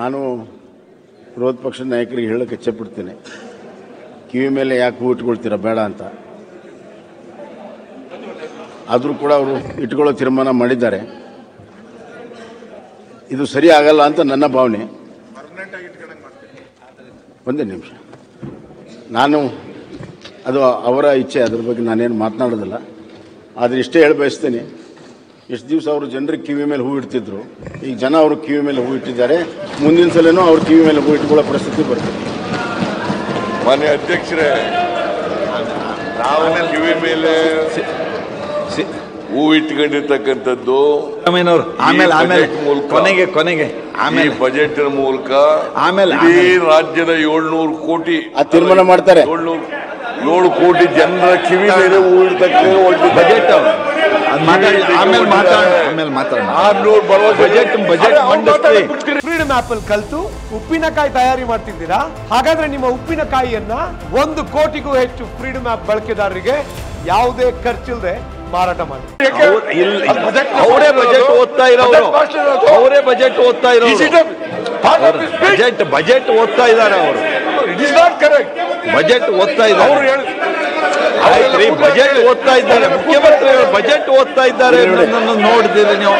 ನಾನು ವಿರೋಧ ಪಕ್ಷದ ನಾಯಕರಿಗೆ ಹೇಳಕ್ಕೆ ಇಚ್ಛೆಪಡ್ತೀನಿ, ಕಿವಿ ಮೇಲೆ ಯಾಕೆ ಹೂ ಇಟ್ಕೊಳ್ತೀರಾ ಬೇಡ ಅಂತ. ಆದರೂ ಕೂಡ ಅವರು ಇಟ್ಕೊಳ್ಳೋ ತೀರ್ಮಾನ ಮಾಡಿದ್ದಾರೆ. ಇದು ಸರಿ ಆಗಲ್ಲ ಅಂತ ನನ್ನ ಭಾವನೆ. ಒಂದೇ ನಿಮಿಷ, ನಾನು ಅದು ಅವರ ಇಚ್ಛೆ, ಅದ್ರ ಬಗ್ಗೆ ನಾನೇನು ಮಾತನಾಡೋದಿಲ್ಲ. ಆದರೆ ಇಷ್ಟೇ ಹೇಳಿ ಬಯಸ್ತೀನಿ, ಎಷ್ಟು ದಿವಸ ಅವರು ಜನರಿಗೆ ಕಿವಿ ಮೇಲೆ ಹೂ ಇಡ್ತಿದ್ರು, ಈಗ ಜನ ಅವರು ಕಿವಿ ಮೇಲೆ ಹೂ ಇಟ್ಟಿದ್ದಾರೆ. ಮುಂದಿನ ಸಲನೂ ಅವ್ರ ಕಿವಿ ಮೇಲೆ ಹೂ ಇಟ್ಕೊಳ್ಳೋ ಪರಿಸ್ಥಿತಿ ಬರ್ತದೆ. ಮಾನ್ಯ ಅಧ್ಯಕ್ಷರೇ, ನಾವು ಕಿವಿ ಮೇಲೆ ಹೂ ಇಟ್ಕೊಂಡಿರ್ತಕ್ಕಂಥದ್ದು ಬಜೆಟ್ ಮೂಲಕ ರಾಜ್ಯದ 700 ಕೋಟಿ ತೀರ್ಮಾನ ಮಾಡ್ತಾರೆ. 700 ಕೋಟಿ ಜನರ ಕಿವಿ ಮೇಲೆ ಹೂ ಇಡ್ತಕ್ಕಂಥ ಒಂದು ಬಜೆಟ್. ಫ್ರೀಡಮ್ ಆಪ್ ಅಲ್ಲಿ ಕಲ್ತು ಉಪ್ಪಿನಕಾಯಿ ತಯಾರಿ ಮಾಡ್ತಿದ್ದೀರಾ. ಹಾಗಾದ್ರೆ ನಿಮ್ಮ ಉಪ್ಪಿನಕಾಯಿಯನ್ನ 1 ಕೋಟಿಗೂ ಹೆಚ್ಚು ಫ್ರೀಡಮ್ ಆಪ್ ಬಳಕೆದಾರರಿಗೆ ಯಾವುದೇ ಖರ್ಚಿಲ್ಲದೆ ಮಾರಾಟ ಮಾಡಿ. ಬಜೆಟ್ ಓದ್ತಾ ಇದ್ದಾರೆ ಅವರು. ಬಜೆಟ್ ಓದ್ತಾ ಇದ್ದಾರೆ. ಬಜೆಟ್ ಓದ್ತಾ ಇದ್ದಾರೆ ಮುಖ್ಯಮಂತ್ರಿಗಳು. ಬಜೆಟ್ ಓದ್ತಾ ಇದ್ದಾರೆ. ನೋಡಿದ್ದೀರಿ ನೀವು.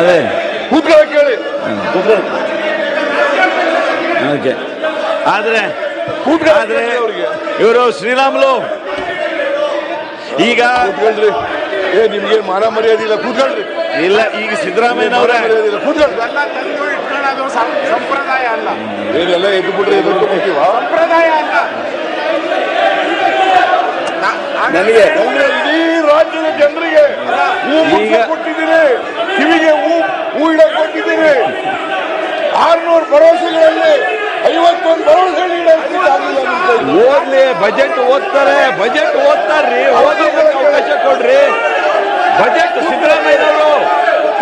ಅದೇ ಕೂತ್ಕೊಳ್ಳಿ. ಆದ್ರೆ ಇವರು ಶ್ರೀರಾಮುಲು ಈಗ ನಿಮ್ಗೆ ಮಾನ ಮರ್ಯಾದೆ ಇಲ್ಲ. ಕೂತ್ಕೊಳ್ರಿ. ಇಲ್ಲ, ಈಗ ಸಿದ್ದರಾಮಯ್ಯ ಅವರೇ ಸಂಪ್ರದಾಯ ಅಲ್ಲ. ಏನೆಲ್ಲ ಎದ್ದು ಬಿಡ್ರಿ, ಸಂಪ್ರದಾಯ ಅಲ್ಲ. ನನಗೆ ಇಡೀ ರಾಜ್ಯದ ಜನರಿಗೆ ಕೊಟ್ಟಿದ್ದೀನಿ, ಕಿವಿಗೆ ಹೂ ಇಡಕ್ಕೆ ಕೊಟ್ಟಿದ್ದೀನಿ. 600 ಭರವಸೆಗಳಲ್ಲಿ 51 ಭರವಸೆಗಳು ಈಡೇರಿಸಿಲ್ಲ. ಓದ್ಲಿ, ಬಜೆಟ್ ಓದ್ತಾರೆ. ಬಜೆಟ್ ಓದ್ತಾರ್ರಿ, ಓದಕ್ಕೆ ಅವಕಾಶ ಕೊಡ್ರಿ. ಬಜೆಟ್ ಸಿದ್ದರಾಮಯ್ಯನವರು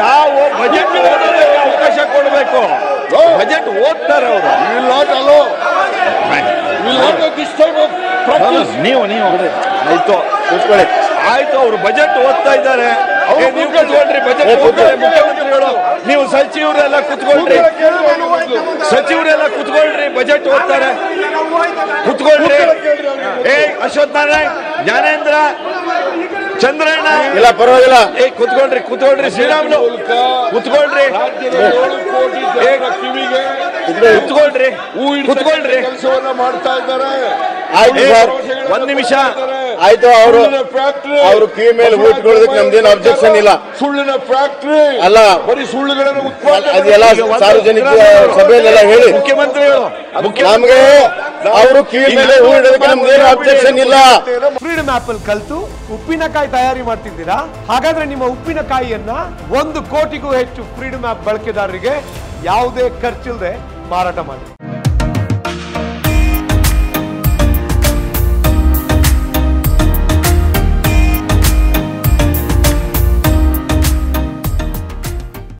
ತಾವು ಬಜೆಟ್ ಓದೋದಕ್ಕೆ ಅವಕಾಶ ಕೊಡಬೇಕು. ಬಜೆಟ್ ಓದ್ತಾರೆ ಅವರು. ನೀವು ಆಯ್ತು, ಕೂತ್ಕೊಳ್ಳಿ. ಆಯ್ತು, ಅವರು ಬಜೆಟ್ ಓದ್ತಾ ಇದ್ದಾರೆ. ನೀವು ಕೂತ್ಕೊಂಡ್ರಿ. ಬಜೆಟ್ ಓದ್ತಾರೆ ಮುಖ್ಯಮಂತ್ರಿಗಳು. ನೀವು ಸಚಿವರೆಲ್ಲ ಕೂತ್ಕೊಂಡ್ರಿ. ಸಚಿವರೆಲ್ಲ ಕೂತ್ಕೊಳ್ರಿ. ಬಜೆಟ್ ಓದ್ತಾರೆ. ಕೂತ್ಕೊಳ್ರಿ. ಏ ಅಶ್ವಥ್ ನಾರಾಯಣ್, ಜ್ಞಾನೇಂದ್ರ, ಚಂದ್ರಣ್ಣ, ಇಲ್ಲ ಪರವಾಗಿಲ್ಲ. ಏ ಕೂತ್ಕೊಳ್ರಿ, ಕೂತ್ಕೊಳ್ರಿ. ಶ್ರೀರಾಮುಲು ಕೂತ್ಕೊಳ್ರಿ. ಕೂತ್ಕೊಳ್ರಿ, ಕೂತ್ಕೊಳ್ರಿ. ಮಾಡ್ತಾ ಇದ್ದಾರೆ. ಒಂದ್ ನಿಮಿಷ. ಆಯ್ತು, ಅವರು ಕಿವಿ ಮೇಲೆ ಹೂ ಇಟ್ಕೊಳ್ಳೋದಕ್ಕೆ ನಮ್ದೇನು ಅಬ್ಜೆಕ್ಷನ್ ಇಲ್ಲ. ಸುಳ್ಳಿನ ಫ್ಯಾಕ್ಟ್ರಿ ಅಲ್ಲ, ಬರೀ ಸುಳ್ಳುಗಳನ್ನು ಅದೆಲ್ಲ ಸಾರ್ವಜನಿಕ ಸಭೆಯಲ್ಲೆಲ್ಲ ಹೇಳಿ ಮುಖ್ಯಮಂತ್ರಿಗಳು ನಮಗೆ ಅವರು ಕಿವಿ ಮೇಲೆ ಹೂ ಇಡೋದಕ್ಕೆ ನಮ್ದೇನು ಅಬ್ಜೆಕ್ಷನ್ ಇಲ್ಲ. ಫ್ರೀಡಮ್ ಆಪ್ ಅಲ್ಲಿ ಕಲ್ತು ಉಪ್ಪಿನಕಾಯಿ ತಯಾರಿ ಮಾಡ್ತಿದ್ದೀರಾ. ಹಾಗಾದ್ರೆ ನಿಮ್ಮ ಉಪ್ಪಿನಕಾಯಿಯನ್ನ 1 ಕೋಟಿಗೂ ಹೆಚ್ಚು ಫ್ರೀಡಮ್ ಆಪ್ ಬಳಕೆದಾರರಿಗೆ ಯಾವುದೇ ಖರ್ಚಿಲ್ಲದೆ ಮಾರಾಟ ಮಾಡಿ.